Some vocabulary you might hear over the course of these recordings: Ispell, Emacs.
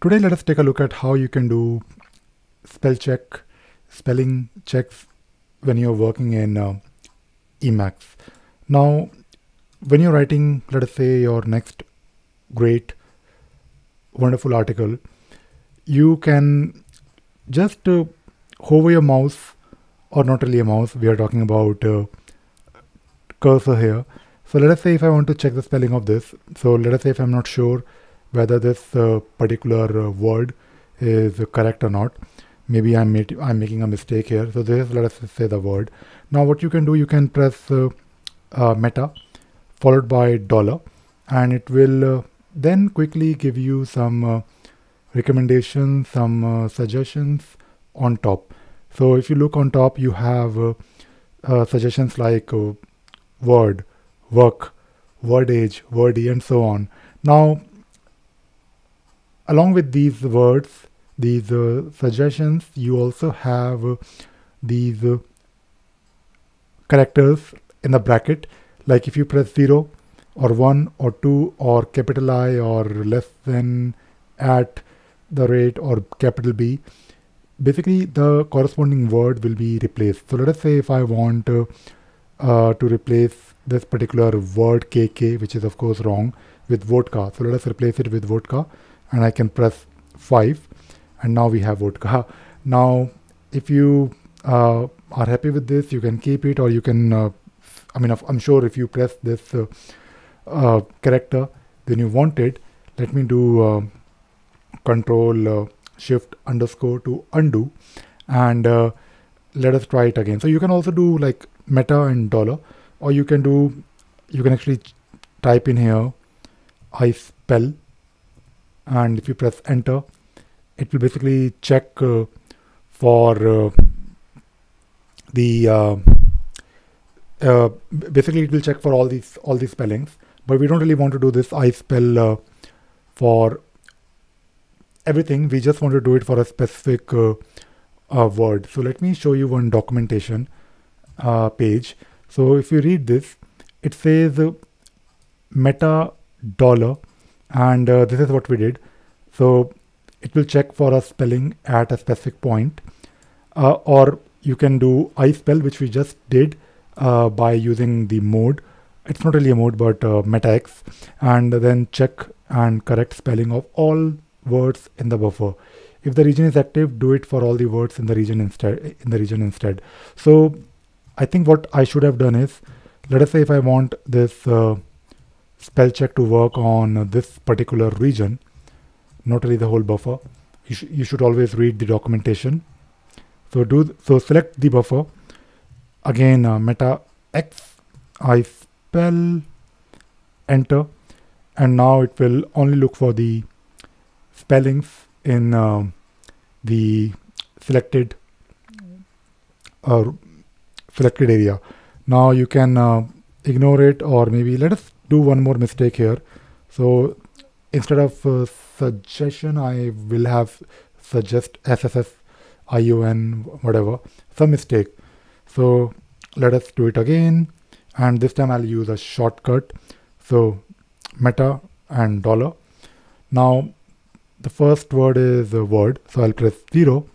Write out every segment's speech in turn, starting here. Today, let us take a look at how you can do spelling checks when you're working in Emacs. Now, when you're writing, let us say, your next great, wonderful article, you can just hover your mouse, or not really a mouse, we are talking about cursor here. So let us say if I want to check the spelling of this, so let us say if I'm not sure whether this particular word is correct or not, maybe I'm making a mistake here. So this is, let us say, the word. Now what you can do, you can press meta followed by $, and it will then quickly give you some recommendations, some suggestions on top. So if you look on top, you have suggestions like word, work, word age, wordy, and so on. Now, along with these words, these suggestions, you also have these characters in the bracket. Like if you press 0 or 1 or 2 or capital I or less than, at, the rate, or capital B, basically the corresponding word will be replaced. So let us say if I want to replace this particular word KK, which is of course wrong, with vodka. So let us replace it with vodka, and I can press 5, and now we have vodka. Now if you are happy with this, you can keep it, or you can, I mean, I'm sure if you press this character, then you want it. Let me do control shift underscore to undo, and let us try it again. So you can also do like meta and $, or you can do, you can actually type in here Ispell, and if you press enter, it will basically check for basically it will check for all these spellings, but we don't really want to do this Ispell for everything. We just want to do it for a specific word. So let me show you one documentation page. So if you read this, it says meta $, and this is what we did. So it will check for a spelling at a specific point, or you can do Ispell, which we just did by using the mode. It's not really a mode, but meta X, and then check and correct spelling of all words in the buffer. If the region is active, do it for all the words in the region instead. So I think what I should have done is, let us say if I want this spell check to work on this particular region, not really the whole buffer. You should always read the documentation. So select the buffer again, meta X, Ispell, enter, and now it will only look for the spellings in the selected area. Now you can ignore it, or maybe let us do one more mistake here. So instead of suggestion, I will have suggest, SSS, ION, whatever, some mistake. So let us do it again, and this time I'll use a shortcut. So meta and $. Now the first word is a word, so I'll press 0,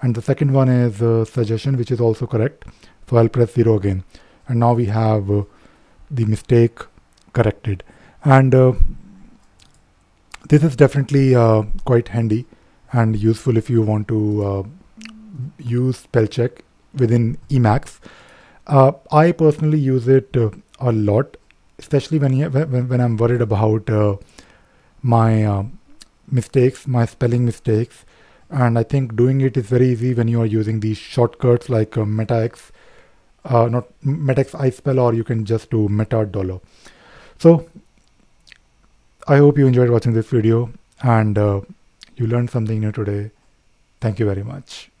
and the second one is suggestion, which is also correct, so I'll press 0 again, and now we have the mistake corrected. And this is definitely quite handy and useful if you want to use spell check within Emacs. I personally use it a lot, especially when I'm worried about my mistakes, my spelling mistakes, and I think doing it is very easy when you are using these shortcuts like meta X Ispell, or you can just do meta $. So I hope you enjoyed watching this video, and you learned something new today. Thank you very much.